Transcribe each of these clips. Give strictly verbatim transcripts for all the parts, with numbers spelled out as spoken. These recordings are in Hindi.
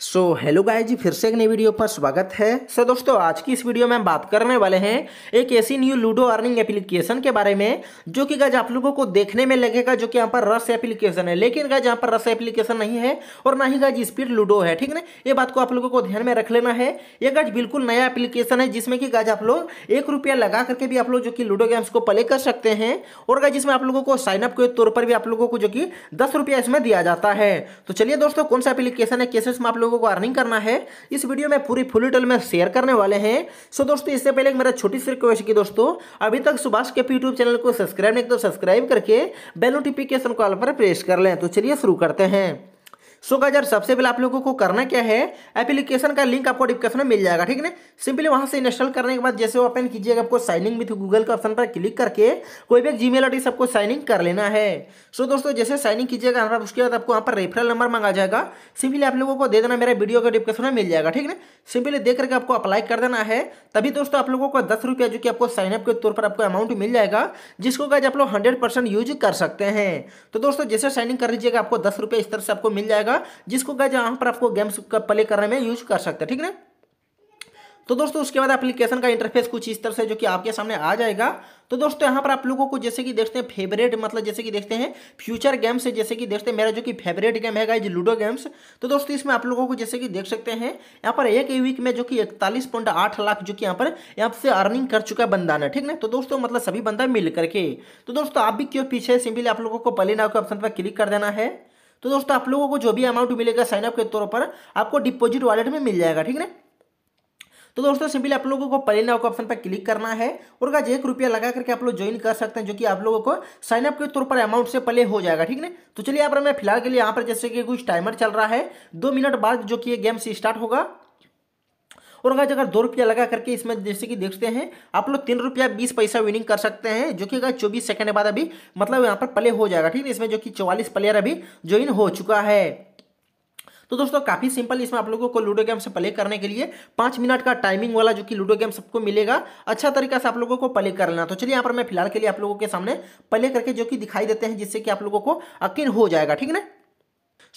सो हेलो गाइस जी, फिर से एक नई वीडियो पर स्वागत है। सो so, दोस्तों आज की इस वीडियो में हम बात करने वाले हैं एक ऐसी न्यू लूडो अर्निंग एप्लीकेशन के बारे में जो कि गाइस आप लोगों को देखने में लगेगा जो कि यहाँ पर रस एप्लीकेशन है, लेकिन गाइस यहाँ पर रस एप्लीकेशन नहीं है और ना ही गाइस स्पीड लूडो है। ठीक है ना, ये बात को आप लोगों को ध्यान में रख लेना है। ये गाइस बिल्कुल नया एप्लीकेशन है जिसमें कि गाइस आप लोग एक रुपया लगा करके भी आप लोग जो कि लूडो गेम्स को प्ले कर सकते हैं और गाइस जिसमें आप लोगों को साइनअप के तौर पर भी आप लोगों को जो कि दस रुपया इसमें दिया जाता है। तो चलिए दोस्तों, कौन सा एप्लीकेशन है, कैसे इसमें आप लोगों को अर्निंग करना है, इस वीडियो में पूरी फुल डिटेल में शेयर करने वाले हैं। सो दोस्तों, इससे पहले मेरा छोटी सी रिक्वेस्ट कि दोस्तों अभी तक Subhash K P YouTube channel को सब्सक्राइब नहीं तो सब्सक्राइब करके बेल नोटिफिकेशन को ऑल पर प्रेस कर लें। तो चलिए शुरू करते हैं। सो गाइस यार, सबसे पहले आप लोगों को करना क्या है, एप्लीकेशन का लिंक आपको डिस्क्रिप्शन में मिल जाएगा। ठीक है ना, सिंपली वहां से इंस्टॉल करने के बाद जैसे ओपन कीजिएगा आपको साइन इन विथ गूगल का ऑप्शन पर क्लिक करके कोई भी एक जीमेल आईडी से आपको साइन इन कर लेना है। सो so, दोस्तों जैसे साइन इन कीजिएगा उसके बाद आपको यहाँ पर रेफरल नंबर मांगा जाएगा, सिंपली आप लोगों को दे देना, मेरा वीडियो का डिस्क्रिप्शन में मिल जाएगा। ठीक है, सिंपली देख करके आपको अप्लाई कर देना है। तभी दोस्तों आप लोगों को दस रुपया जो कि आपको साइनअप के तौर पर आपको अमाउंट मिल जाएगा जिसको गाइस आप लोग हंड्रेड परसेंट यूज कर सकते हैं। तो दोस्तों जैसे साइन इन कर लीजिएगा आपको दस रुपया इस तरह से आपको मिल जाएगा जिसको गाइस यहाँ पर आपको गेम्स का प्ले करने में यूज कर सकते हैं। ठीक है ना, तो दोस्तों उसके बाद एप्लीकेशन का इंटरफेस कुछ इस तरह से जो कि आपके सामने आ जाएगा। तो दोस्तों यहाँ पर आप लोगों को जैसे कि देखते हैं फेवरेट, मतलब जैसे कि देखते हैं फ्यूचर गेम्स, जैसे कि देखते हैं मेरा जो कि फेवरेट गेम है गाइस लूडो गेम्स। तो दोस्तों इसमें आप लोगों को जैसे कि देख सकते हैं यहाँ पर एक वीक में जो कि इकतालीस पॉइंट आठ लाख जो कि यहाँ पर यहाँ से अर्निंग कर चुका बंदा ने। ठीक है, तो दोस्तों मतलब सभी बंदा मिल करके। तो दोस्तों आप भी क्यों पीछे, सिंपली आप लोगों को प्ले नाउ के ऑप्शन पर क्लिक कर देना है। तो दोस्तों आप लोगों को जो भी अमाउंट मिलेगा साइनअप के तौर पर आपको डिपॉजिट वॉलेट में मिल जाएगा। ठीक है, तो दोस्तों सिंपली आप लोगों को प्ले नाउ के ऑप्शन पर क्लिक करना है और गाइस एक रुपया लगा करके आप लोग ज्वाइन कर सकते हैं जो कि आप लोगों को साइनअप के तौर पर अमाउंट से प्ले हो जाएगा। ठीक है, तो चलिए यहाँ पर मैं फिलहाल के लिए यहाँ पर जैसे कि कुछ टाइमर चल रहा है, दो मिनट बाद जो कि ये गेम से स्टार्ट होगा और गाइस अगर दो रुपया लगा करके इसमें जैसे कि देखते हैं आप लोग तीन रुपया बीस पैसा विनिंग कर सकते हैं जो कि गाइस चौबीस सेकंड के बाद अभी मतलब यहाँ पर प्ले हो जाएगा। ठीक है, इसमें जो कि चौवालीस प्लेयर अभी ज्वाइन हो चुका है। तो दोस्तों काफ़ी सिंपल, इसमें आप लोगों को लूडो गेम्स प्ले करने के लिए पाँच मिनट का टाइमिंग वाला जो कि लूडो गेम सबको मिलेगा, अच्छा तरीका से आप लोगों को प्ले कर लेना। तो चलिए यहाँ पर मैं फिलहाल के लिए आप लोगों के सामने प्ले करके जो कि दिखाई देते हैं जिससे कि आप लोगों को यकीन हो जाएगा। ठीक है ना,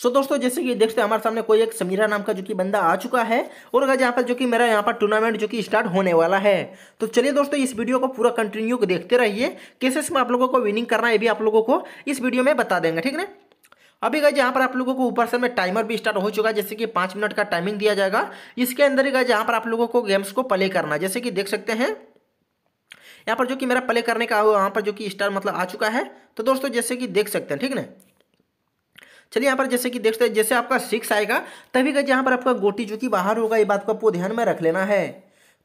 सो so, दोस्तों जैसे कि देखते हैं हमारे सामने कोई एक समीरा नाम का जो कि बंदा आ चुका है और गाइस यहाँ पर जो कि मेरा यहाँ पर टूर्नामेंट जो कि स्टार्ट होने वाला है। तो चलिए दोस्तों इस वीडियो को पूरा कंटिन्यू देखते रहिए, कैसे इसमें आप लोगों को विनिंग करना है ये भी आप लोगों को इस वीडियो में बता देंगे। ठीक है ना, अभी गाइस यहाँ पर आप लोगों को ऊपर से में टाइमर भी स्टार्ट हो चुका है, जैसे कि पाँच मिनट का टाइमिंग दिया जाएगा। इसके अंदर ही गाइस यहाँ पर आप लोगों को गेम्स को प्ले करना है, जैसे कि देख सकते हैं यहाँ पर जो कि मेरा प्ले करने का यहाँ पर जो कि स्टार मतलब आ चुका है। तो दोस्तों जैसे कि देख सकते हैं, ठीक है, चलिए यहाँ पर जैसे कि देखते हैं जैसे आपका सिक्स आएगा तभी गाइस यहाँ पर आपका गोटी जो कि बाहर होगा, ये बात को आपको ध्यान में रख लेना है।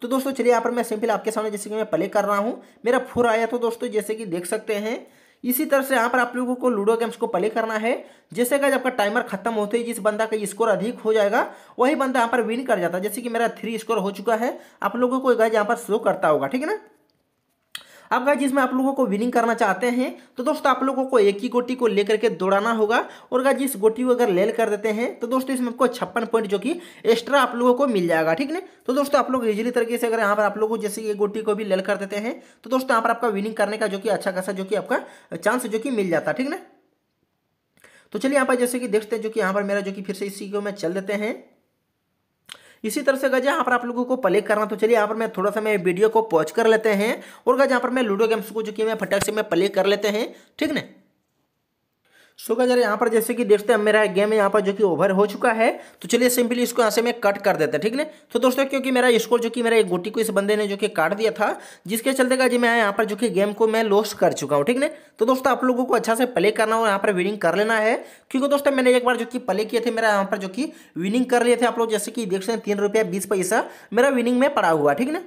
तो दोस्तों चलिए यहाँ पर मैं सिंपल आपके सामने जैसे कि मैं प्ले कर रहा हूँ, मेरा फोर आया। तो दोस्तों जैसे कि देख सकते हैं इसी तरह से यहाँ पर आप लोगों को लूडो गेम्स को प्ले करना है। जैसे गाइस आपका टाइमर खत्म होते ही जिस बंदा का स्कोर अधिक हो जाएगा वही बंदा यहाँ पर विन कर जाता है। जैसे कि मेरा थ्री स्कोर हो चुका है, आप लोगों को गाइस यहाँ पर शो करता होगा। ठीक है ना, अब गाइस जिसमें आप लोगों को विनिंग करना चाहते हैं तो दोस्तों आप लोगों को एक ही गोटी को लेकर के दौड़ाना होगा और गाइस जिस गोटी को अगर ले कर देते हैं तो दोस्तों इसमें आपको छप्पन पॉइंट जो कि एक्स्ट्रा आप लोगों को मिल जाएगा। ठीक है, तो दोस्तों आप लोग इजीली तरीके से अगर यहाँ पर आप लोगों को जैसे ये गोटी को भी ले कर देते हैं तो दोस्तों यहाँ पर आपका विनिंग करने का जो कि अच्छा खासा जो कि आपका चांस जो कि मिल जाता है। ठीक है, तो चलिए यहाँ पर जैसे कि देखते हैं जो कि यहाँ पर मेरा जो कि फिर से इसी को मैं चल देते हैं। इसी तरह से गाइस यहाँ पर आप लोगों को प्ले करना। तो चलिए यहाँ पर मैं थोड़ा सा मैं वीडियो को पॉज कर लेते हैं और गाइस यहाँ पर मैं लूडो गेम्स को जो कि मैं फटाक से मैं प्ले कर लेते हैं। ठीक है, सो गाइस यहाँ पर जैसे कि देखते हैं मेरा गेम यहाँ पर जो कि ओवर हो चुका है। तो चलिए सिंपली इसको यहाँ से मैं कट कर देते हैं। ठीक है, तो दोस्तों क्योंकि मेरा स्कोर जो कि मेरा एक गोटी को इस बंदे ने जो कि काट दिया था जिसके चलते गाइस मैं यहाँ पर जो कि गेम को मैं लॉस कर चुका हूँ। ठीक है, तो दोस्तों आप लोगों को अच्छा से प्ले करना हो, यहाँ पर विनिंग कर लेना है, क्योंकि दोस्तों मैंने एक बार जो कि प्ले किए थे मेरा यहाँ पर जो कि विनिंग कर लिए थे। आप लोग जैसे कि देख सकते हैं तीन रुपया बीस पैसा मेरा विनिंग में पड़ा हुआ। ठीक है ना,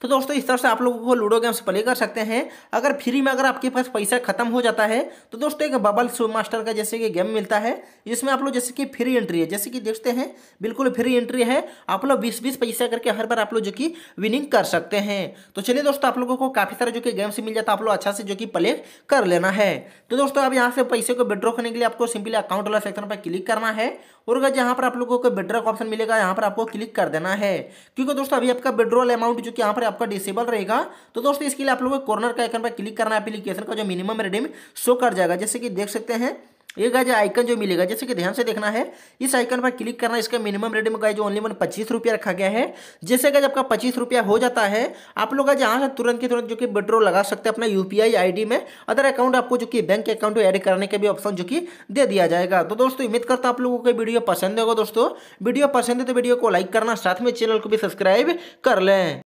तो दोस्तों इस तरह से आप लोगों को लूडो गेम्स प्ले कर सकते हैं। अगर फ्री में अगर आपके पास पैसा खत्म हो जाता है तो दोस्तों एक बबल शो मास्टर का जैसे कि गेम मिलता है जिसमें आप लोग जैसे कि फ्री एंट्री है, जैसे कि देखते हैं बिल्कुल फ्री एंट्री है, आप लोग बीस बीस पैसा करके हर बार आप लोग जो कि विनिंग कर सकते हैं। तो चलिए दोस्तों आप लोगों को काफ़ी सारे जो कि गेम्स मिल जाता है, आप लोग अच्छा से जो कि प्ले कर लेना है। तो दोस्तों आप यहाँ से पैसे को विड्रॉ करने के लिए आपको सिंपली अकाउंट वाला सेक्शन पर क्लिक करना है और अगर यहाँ पर आप लोगों को विड्रॉ का ऑप्शन मिलेगा यहाँ पर आपको क्लिक कर देना है, क्योंकि दोस्तों अभी आपका विड्रॉल अमाउंट जो कि यहाँ पर आपका डिसेबल रहेगा। तो दोस्तों इसके लिए आप लोगों को कॉर्नर का आइकन पर क्लिक करना है, एप्लीकेशन का जो मिनिमम रिडीम शो कर जाएगा। जैसे कि देख सकते हैं ये गाइज आइकन जो मिलेगा, जैसे कि ध्यान से देखना है, इस आइकन पर क्लिक करना। इसका मिनिमम रेट में गाइज ओनली वन पच्चीस रुपया रखा गया है। जैसे गाइज आपका पच्चीस रुपया हो जाता है, आप लोग आज यहाँ से तुरंत की तुरंत जो कि विड्रॉ लगा सकते हैं अपना यूपीआई आईडी में। अदर अकाउंट आपको जो कि बैंक अकाउंट ऐड करने का भी ऑप्शन जो कि दे दिया जाएगा। तो दोस्तों उम्मीद करता हूं आप लोगों को वीडियो पसंद होगा। दोस्तों वीडियो पसंद है तो वीडियो को लाइक करना, साथ में चैनल को भी सब्सक्राइब कर लें।